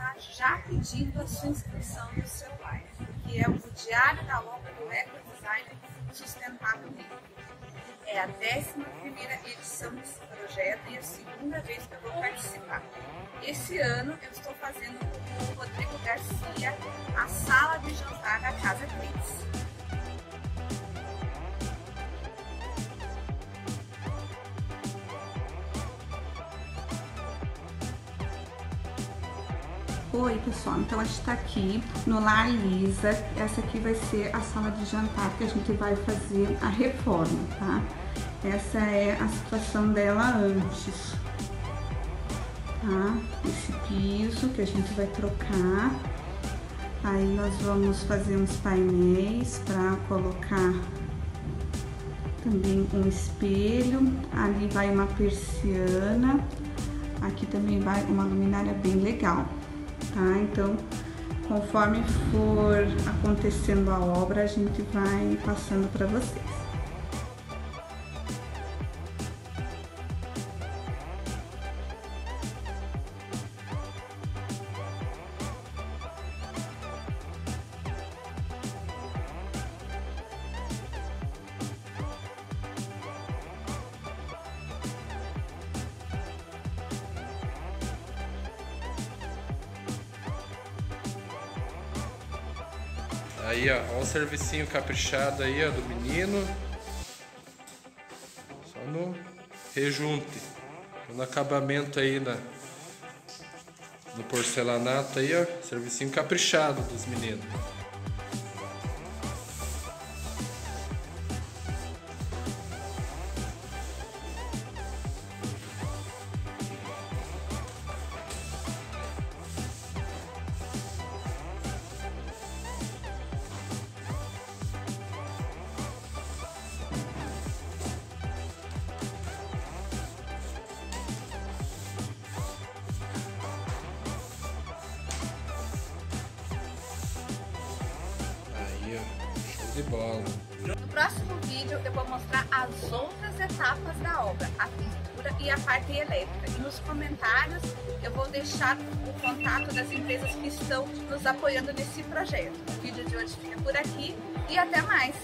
começar já pedindo a sua inscrição no seu live, que é o Diário da Obra do Ecodesign Sustentável. É a 11ª edição desse projeto e a 2ª vez que eu vou participar. Esse ano eu estou fazendo com o Rodrigo Garcia a sala de jantar da Casa Cris. Oi pessoal, então a gente está aqui no La Lisa, essa aqui vai ser a sala de jantar que a gente vai fazer a reforma, tá? Essa é a situação dela antes, tá? Esse piso que a gente vai trocar, aí nós vamos fazer uns painéis para colocar também um espelho, ali vai uma persiana, aqui também vai uma luminária bem legal. Tá? Então, conforme for acontecendo a obra, a gente vai passando para vocês. Aí, ó o servicinho caprichado aí, ó, do menino. Só no rejunte. No acabamento aí, no porcelanato aí, ó. Servicinho caprichado dos meninos. No próximo vídeo eu vou mostrar as outras etapas da obra, a pintura e a parte elétrica. E nos comentários eu vou deixar o contato das empresas que estão nos apoiando nesse projeto. O vídeo de hoje fica por aqui e até mais!